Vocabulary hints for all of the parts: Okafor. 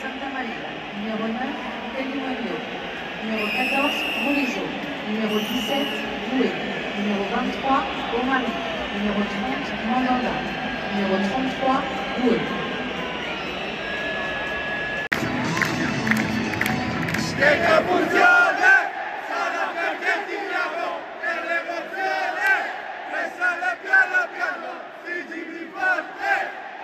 Santa María, número 1, Elimelio, número 14, Bourigeau, número 17, Doué, número 23, Omani, número 30, Mandanda, número 33, Doué. Che funzione! Sarà perché ti amo per l'emozione! Pressale piano piano, sigilli forte!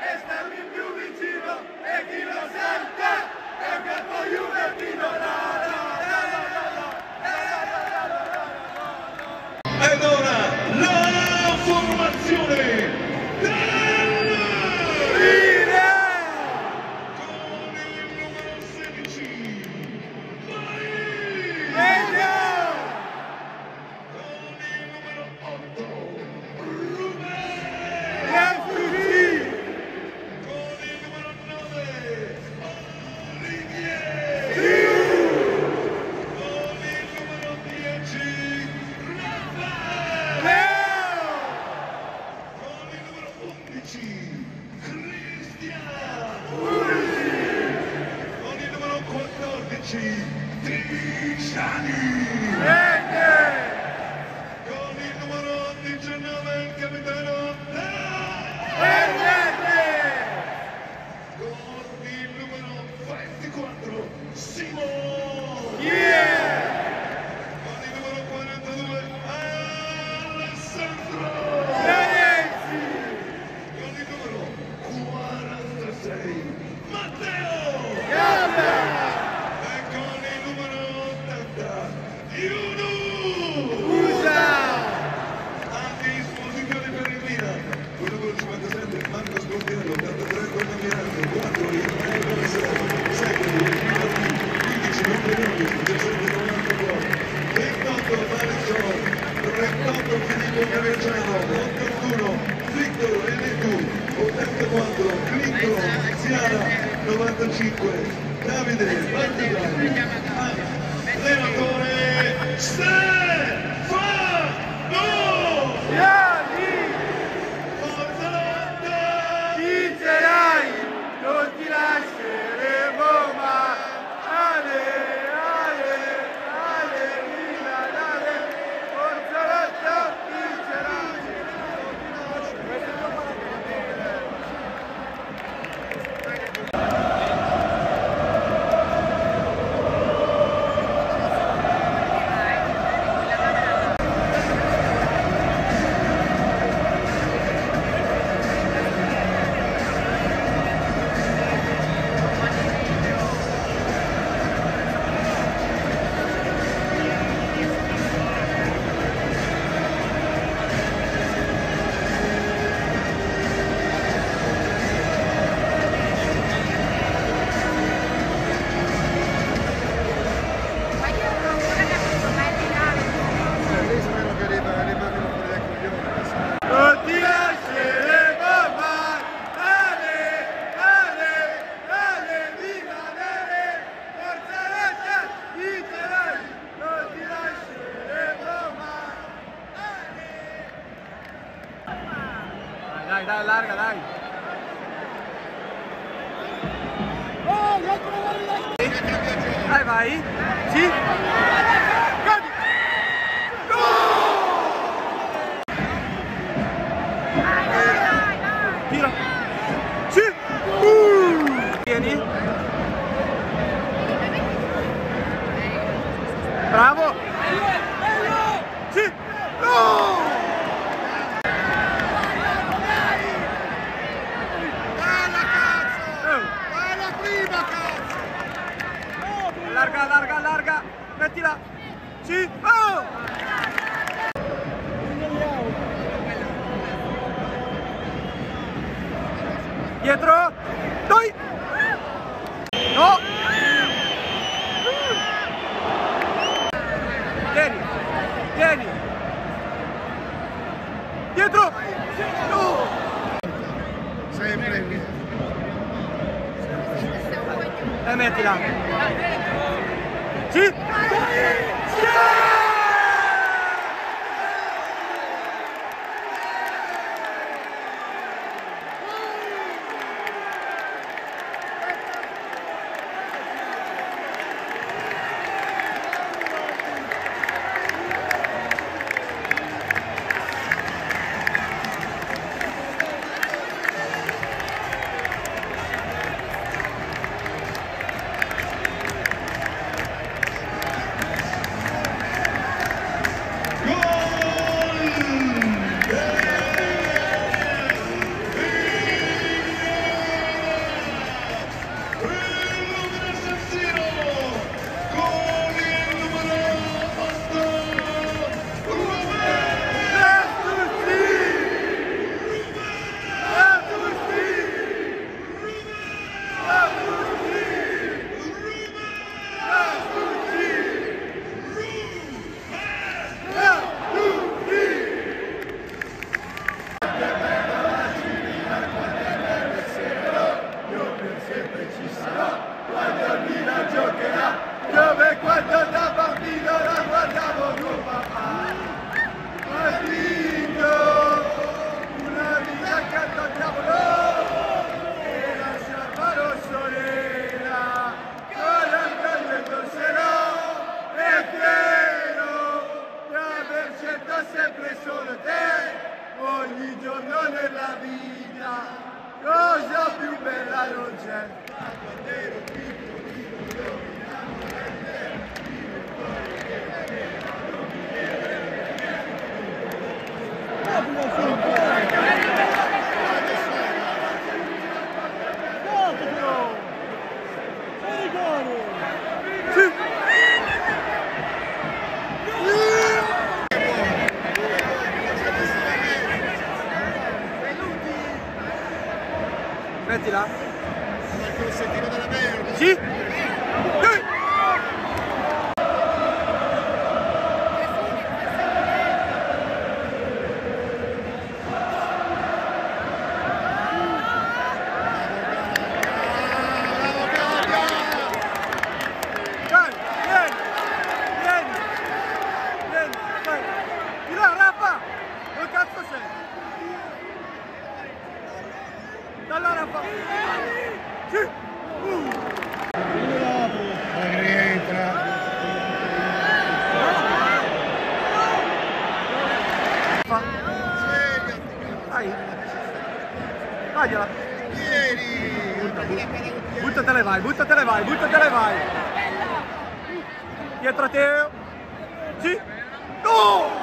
E stammi più vicino e chi lo sente è un capo juventino. Ed ora la formazione dell'Irea con il numero 16 Maria, con il numero 8 Ruben, dai. Dietro a te. Sì. No!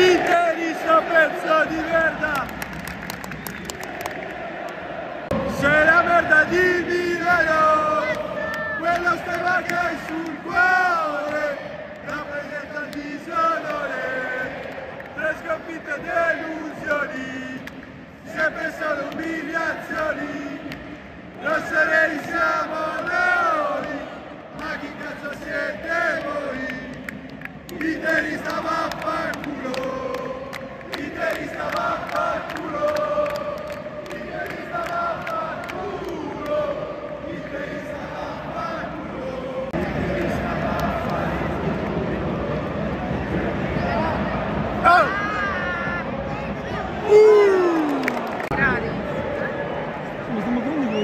Interista, pezzo di merda! Sei la merda di Milano! Quello stemma che hai sul cuore rappresenta il disonore, tre sconfitte e delusioni, sempre solo umiliazioni. Non sarei siamo noi, ma chi cazzo siete voi? Interista vaffanculo, interista vaffanculo, interista vaffanculo, interista vaffanculo, interista vaffanculo.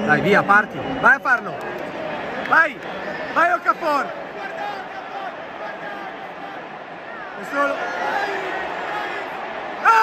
Dai, via, parti, vai a farlo, vai, vai Okafor, è solo, oh!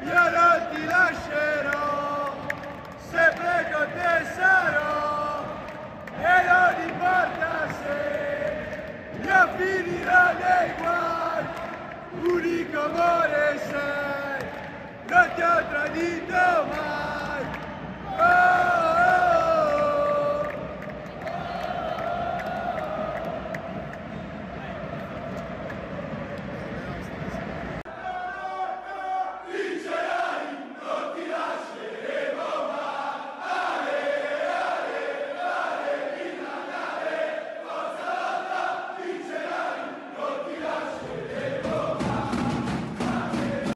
Io non ti lascerò, sempre con te sarò, e non mi importa se io ti lascerò perché io non ti lascerò, sempre con te sarò e non importa se io finirò nei guai, unico amore sei, non ti ho tradito mai.